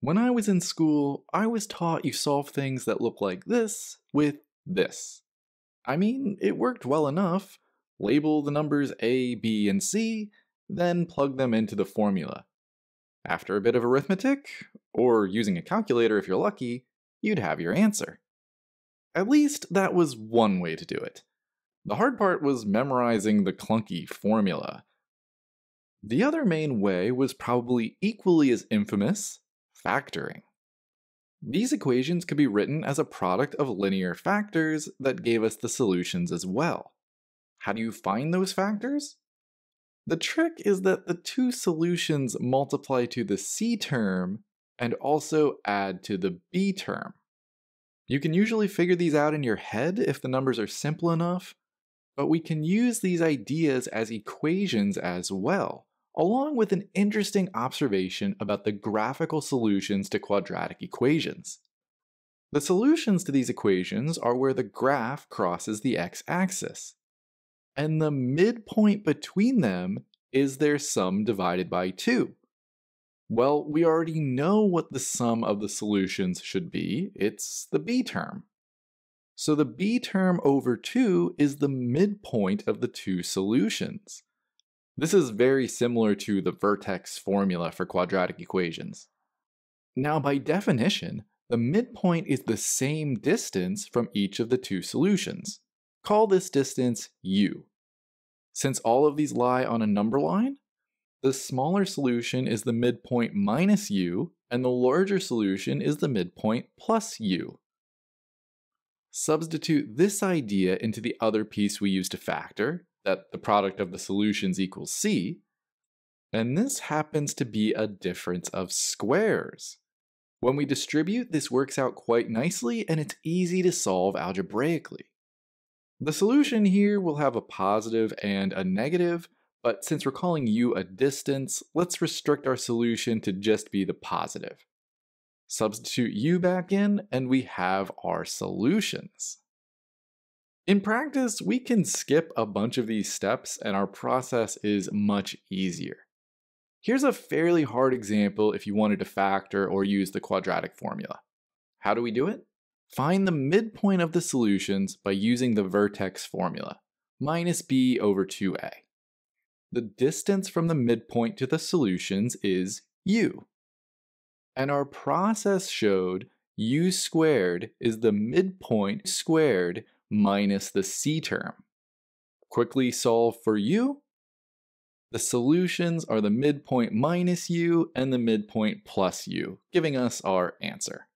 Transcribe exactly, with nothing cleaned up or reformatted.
When I was in school, I was taught you solve things that look like this with this. I mean, it worked well enough. Label the numbers A, B, and C, then plug them into the formula. After a bit of arithmetic, or using a calculator if you're lucky, you'd have your answer. At least that was one way to do it. The hard part was memorizing the clunky formula. The other main way was probably equally as infamous, factoring. These equations could be written as a product of linear factors that gave us the solutions as well. How do you find those factors? The trick is that the two solutions multiply to the C term and also add to the B term. You can usually figure these out in your head if the numbers are simple enough, but we can use these ideas as equations as well, along with an interesting observation about the graphical solutions to quadratic equations. The solutions to these equations are where the graph crosses the x-axis, and the midpoint between them is their sum divided by two. Well, we already know what the sum of the solutions should be. It's the b term. So the b term over two is the midpoint of the two solutions. This is very similar to the vertex formula for quadratic equations. Now, by definition, the midpoint is the same distance from each of the two solutions. Call this distance u. Since all of these lie on a number line, the smaller solution is the midpoint minus u, and the larger solution is the midpoint plus u. Substitute this idea into the other piece we used to factor, that the product of the solutions equals c, and this happens to be a difference of squares. When we distribute, this works out quite nicely, and it's easy to solve algebraically. The solution here will have a positive and a negative, but since we're calling u a distance, let's restrict our solution to just be the positive. Substitute u back in, and we have our solutions. In practice, we can skip a bunch of these steps, and our process is much easier. Here's a fairly hard example if you wanted to factor or use the quadratic formula. How do we do it? Find the midpoint of the solutions by using the vertex formula, minus b over two a. The distance from the midpoint to the solutions is u. And our process showed u squared is the midpoint squared minus the c term. Quickly solve for u. The solutions are the midpoint minus u and the midpoint plus u, giving us our answer.